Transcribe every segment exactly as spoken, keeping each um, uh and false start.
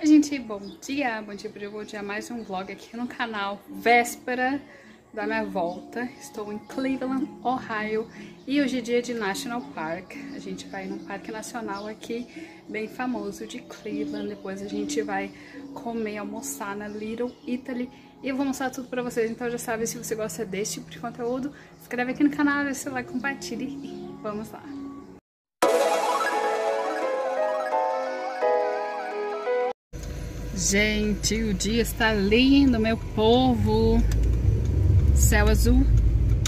Oi gente, bom dia, bom dia, bom dia, mais um vlog aqui no canal, véspera da minha volta, estou em Cleveland, Ohio, e hoje é dia de National Park, a gente vai num parque nacional aqui, bem famoso de Cleveland, depois a gente vai comer, almoçar na Little Italy, e eu vou mostrar tudo pra vocês, então já sabe, se você gosta desse tipo de conteúdo, se inscreve aqui no canal, deixa o seu like, compartilhe, e vamos lá! Gente, o dia está lindo, meu povo. Céu azul,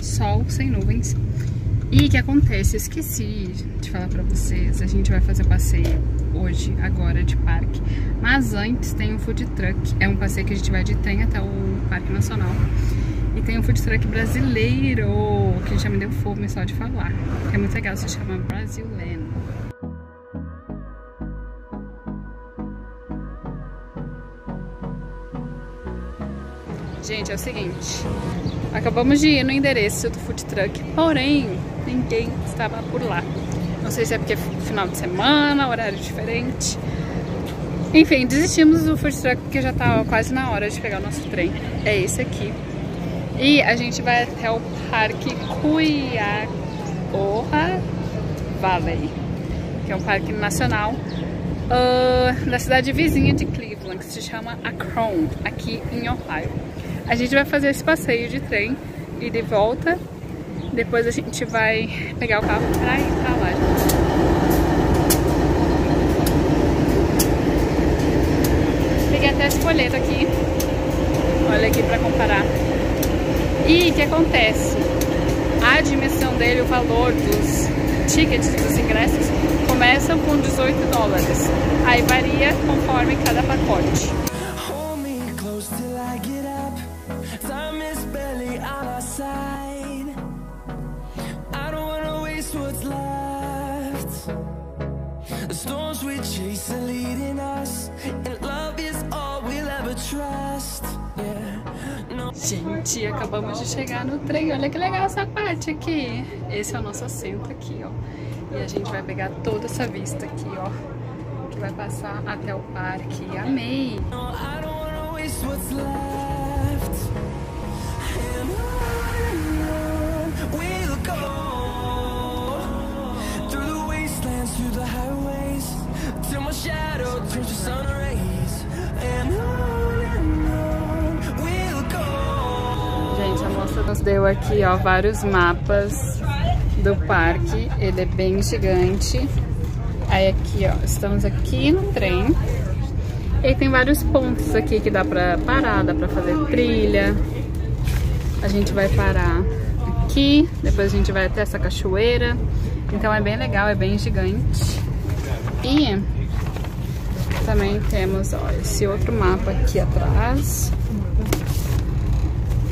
sol sem nuvens. E o que acontece? Eu esqueci de falar pra vocês. A gente vai fazer passeio hoje, agora, de parque. Mas antes tem um food truck. É um passeio que a gente vai de trem até o Parque Nacional. E tem um food truck brasileiro, que já me deu fome só de falar. É muito legal, se chama Brasil Land. Gente, é o seguinte, acabamos de ir no endereço do food truck, porém, ninguém estava por lá. Não sei se é porque é final de semana, horário diferente. Enfim, desistimos do food truck porque já estava quase na hora de pegar o nosso trem. É esse aqui. E a gente vai até o Parque Cuyahoga Valley, que é um parque nacional uh, da cidade vizinha de Cleveland, que se chama Akron, aqui em Ohio. A gente vai fazer esse passeio de trem e de volta, depois a gente vai pegar o carro pra ir pra lá. Peguei até esse folheto aqui, olha aqui pra comparar. E o que acontece? A dimensão dele, o valor dos tickets, dos ingressos, começam com dezoito dólares. Aí varia conforme cada pacote. Gente, acabamos de chegar no trem. Olha que legal essa parte aqui. Esse é o nosso assento aqui, ó. E a gente vai pegar toda essa vista aqui, ó, que vai passar até o parque. Amei! Gente, a moça nos deu aqui, ó, vários mapas do parque. Ele é bem gigante. Aí aqui, ó, estamos aqui no trem. E tem vários pontos aqui que dá pra parar, dá pra fazer trilha. A gente vai parar aqui, depois a gente vai até essa cachoeira. Então é bem legal, é bem gigante. E também temos, ó, esse outro mapa aqui atrás,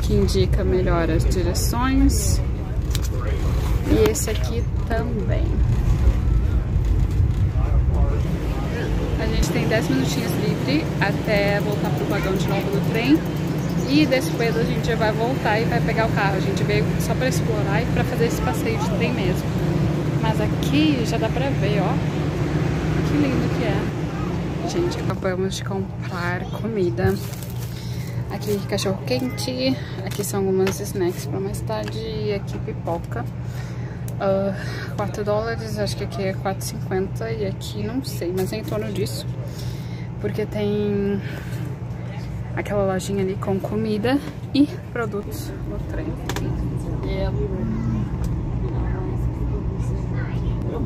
que indica melhor as direções. E esse aqui também. A gente tem dez minutinhos livre até voltar pro vagão de novo do trem. E depois a gente vai voltar e vai pegar o carro. A gente veio só pra explorar e pra fazer esse passeio de trem mesmo. Mas aqui já dá pra ver, ó, que lindo que é. Gente, acabamos de comprar comida. Aqui cachorro quente, aqui são algumas snacks pra mais tarde e aqui pipoca. Uh, quatro dólares, acho que aqui é quatro e cinquenta e aqui não sei, mas é em torno disso. Porque tem aquela lojinha ali com comida e produtos no trem. Yeah.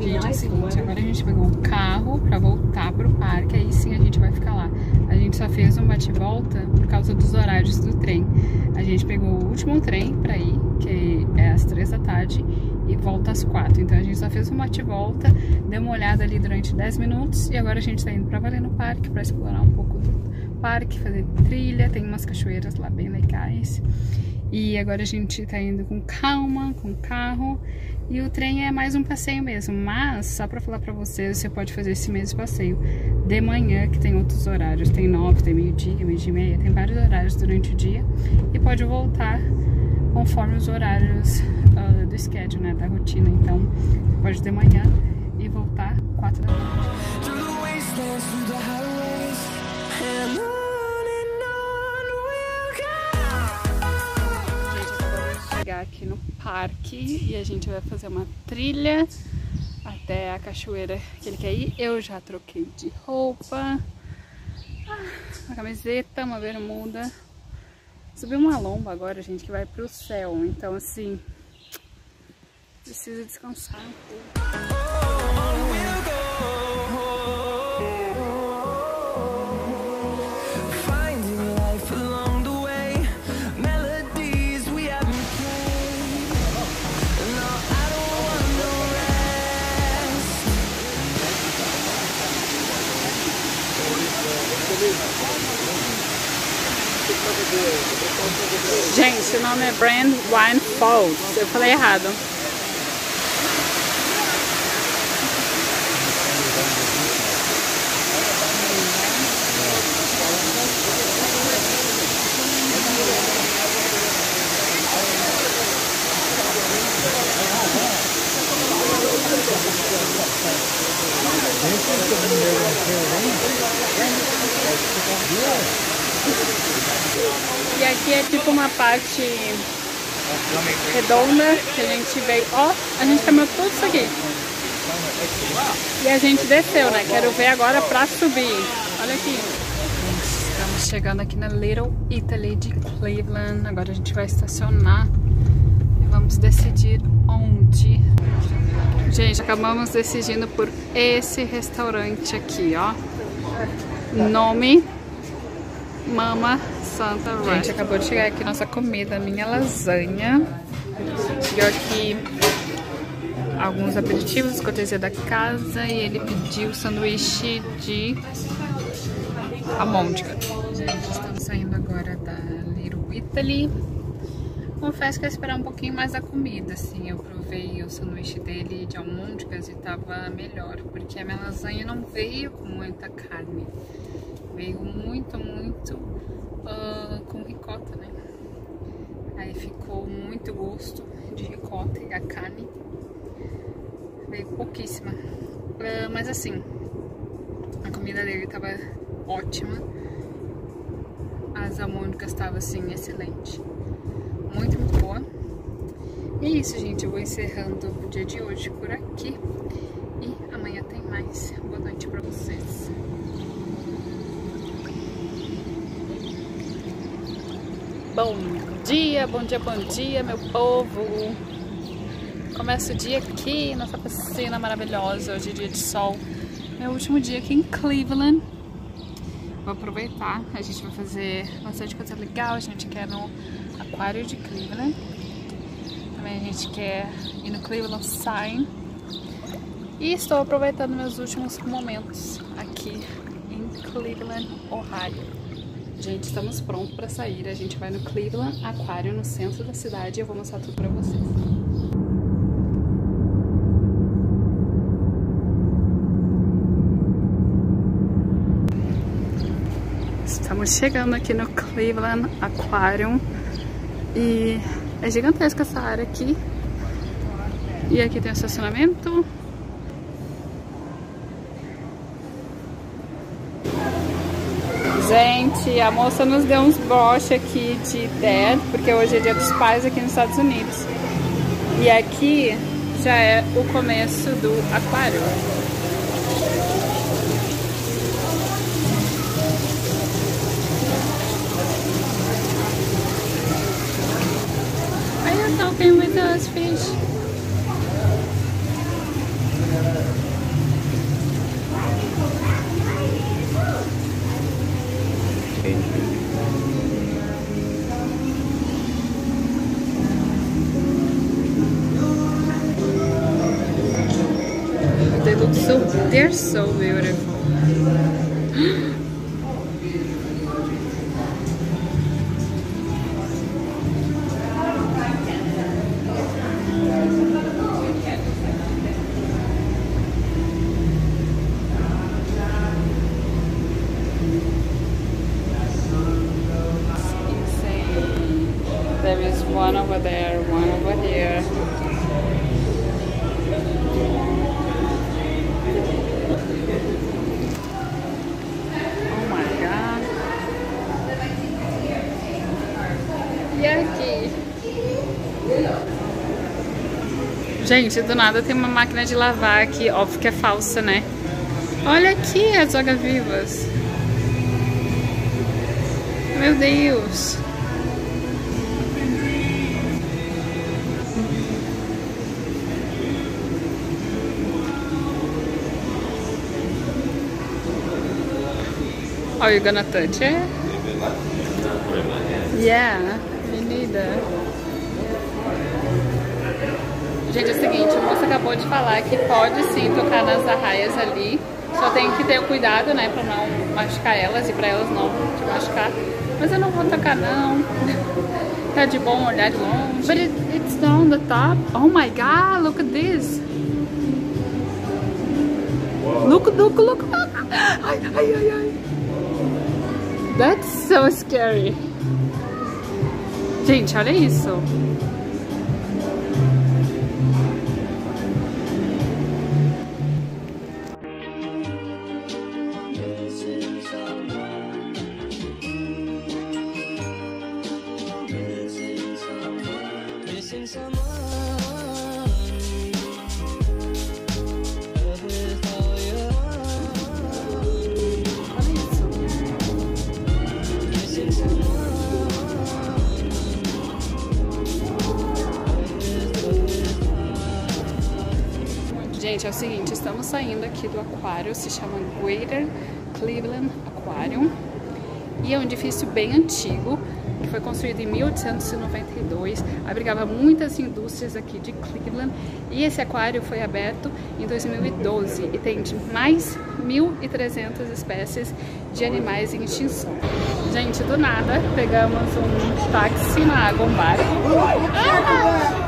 Gente, é o seguinte, agora a gente pegou o carro pra voltar pro parque, aí sim a gente vai ficar lá. A gente só fez um bate-volta por causa dos horários do trem. A gente pegou o último trem pra ir, que é às três da tarde, e volta às quatro. Então a gente só fez um bate-volta, deu uma olhada ali durante dez minutos, e agora a gente tá indo pra valer no parque, pra explorar um pouco do parque, fazer trilha, tem umas cachoeiras lá bem legais. E agora a gente tá indo com calma, com carro. E o trem é mais um passeio mesmo, mas só pra falar pra vocês, você pode fazer esse mesmo passeio de manhã, que tem outros horários, tem nove, tem meio-dia, meio-dia e meia, tem vários horários durante o dia, e pode voltar conforme os horários uh, do schedule, né, da rotina. Então, você pode ir de manhã e voltar quatro da tarde. parque e a gente vai fazer uma trilha até a cachoeira que ele quer ir. Eu já troquei de roupa, uma camiseta, uma bermuda. Subi uma lomba agora, gente, que vai pro céu. Então, assim, preciso descansar um pouco. Gente, o nome é Brand Wine Falls. Eu falei errado. E aqui é tipo uma parte redonda que a gente veio, ó, a gente caminhou tudo isso aqui e a gente desceu, né? Quero ver agora pra subir. Olha aqui. Estamos chegando aqui na Little Italy de Cleveland. Agora a gente vai estacionar e vamos decidir onde. Gente, acabamos decidindo por esse restaurante aqui, ó. Nome: Mama Santa Run. Gente, acabou de chegar aqui nossa comida, minha lasanha. Chegou aqui alguns aperitivos, cortesia da casa. E ele pediu sanduíche de almôndega. Gente, estamos saindo agora da Little Italy. Confesso que eu esperava um pouquinho mais da comida, assim. Eu provei o sanduíche dele de almôndegas e tava melhor, porque a minha lasanha não veio com muita carne. Veio muito, muito uh, com ricota, né? Aí ficou muito gosto de ricota e a carne veio pouquíssima. Uh, mas assim, a comida dele tava ótima. As almôndegas estavam, assim, excelente. Muito, muito boa. E é isso, gente. Eu vou encerrando o dia de hoje por aqui. E amanhã tem mais. Boa noite pra vocês. Bom dia, bom dia, bom dia, meu povo. Começa o dia aqui, nossa piscina maravilhosa. Hoje é dia de sol. Meu último dia aqui em Cleveland. Vou aproveitar. A gente vai fazer bastante coisa legal. A gente quer no Aquário de Cleveland. Também a gente quer ir no Cleveland Sign. E estou aproveitando meus últimos momentos aqui em Cleveland, Ohio. Gente, estamos prontos para sair. A gente vai no Cleveland Aquário, no centro da cidade. E eu vou mostrar tudo para vocês. Estamos chegando aqui no Cleveland Aquarium e é gigantesca essa área aqui. E aqui tem o estacionamento. Gente, a moça nos deu uns broches aqui de Dad, porque hoje é dia dos pais aqui nos Estados Unidos. E aqui já é o começo do aquário. Talking with those fish. They look so, they're so beautiful. One over there, one over here. Oh my God. E aqui? Gente, do nada tem uma máquina de lavar aqui. Óbvio que é falsa, né? Olha aqui as águas-vivas. Meu Deus. Are you gonna touch it? Yeah, me neither. Gente, é o seguinte, a moça acabou de falar que pode sim tocar nas arraias ali. Só tem que ter cuidado, né, pra não machucar elas e pra elas não te machucar. Mas eu não vou tocar não. Tá de bom olhar de longe. But it, it's down the top. Oh my god, look at this. Wow. Look, look, look, look. Ai, ai, ai, ai. That's so scary. Gente, olha isso. Gente, é o seguinte, estamos saindo aqui do aquário, se chama Greater Cleveland Aquarium, e é um edifício bem antigo, que foi construído em mil oitocentos e noventa e dois, abrigava muitas indústrias aqui de Cleveland, e esse aquário foi aberto em dois mil e doze, e tem de mais mil e trezentas espécies de animais em extinção. Gente, do nada, pegamos um táxi na água, um barco. Ah!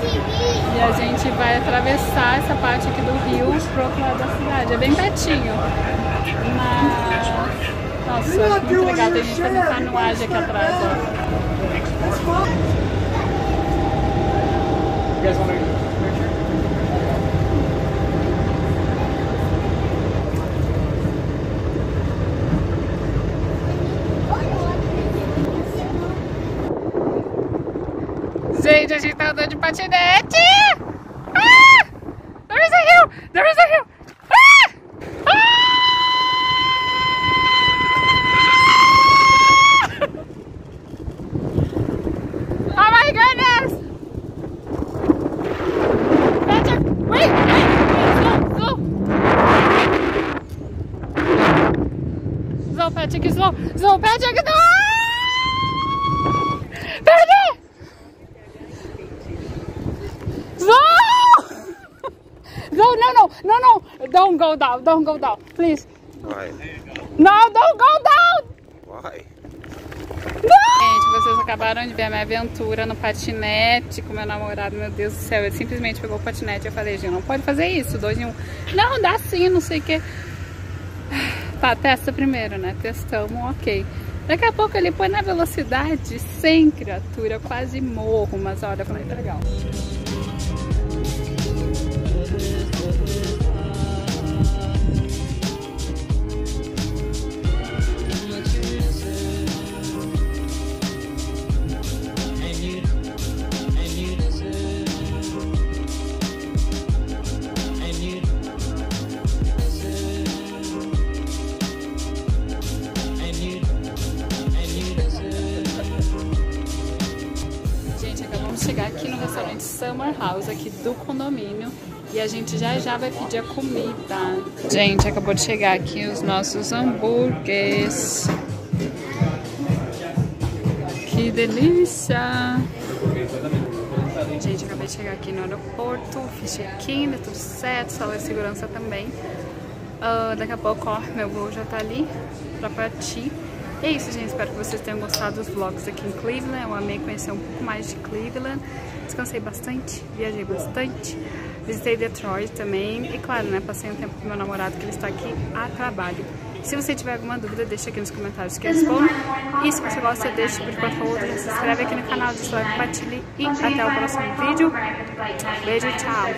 E a gente vai atravessar essa parte aqui do rio pro outro lado da cidade, é bem pertinho. Mas... nossa, muito legal, tem gente fazendo canoagem aqui atrás, ó. Gente, a gente tá andando de patinete! Ah! There is a hill! There is a hill! Ah! Ah! Oh my goodness! Patrick, wait! Wait! Slow! Slow! Slow, Patrick! Slow! Slow, Patrick! No! No, no, don't go down, don't go down, please. Why? No, don't go down! Why? Gente, vocês acabaram de ver a minha aventura no patinete com meu namorado, meu Deus do céu. Ele simplesmente pegou o patinete e eu falei, gente, não pode fazer isso, dois em um. Não, dá sim, não sei o que. Tá, testa primeiro, né? Testamos, ok. Daqui a pouco ele põe na velocidade sem criatura, eu quase morro, mas olha, foi muito legal. Summer House aqui do condomínio e a gente já já vai pedir a comida. Gente, acabou de chegar aqui os nossos hambúrgueres. Que delícia! Gente, acabei de chegar aqui no aeroporto, fiz check-in, tudo certo, sala de segurança também. Uh, daqui a pouco, ó, meu voo já tá ali pra partir. E é isso, gente. Espero que vocês tenham gostado dos vlogs aqui em Cleveland. Eu amei conhecer um pouco mais de Cleveland. Descansei bastante, viajei bastante. Visitei Detroit também. E claro, né, passei um tempo com meu namorado, que ele está aqui a trabalho. Se você tiver alguma dúvida, deixa aqui nos comentários que eu respondo. E se você gosta, deixa por favor, se inscreve aqui no canal, dislike, compartilhe. E até o próximo vídeo. Beijo, tchau!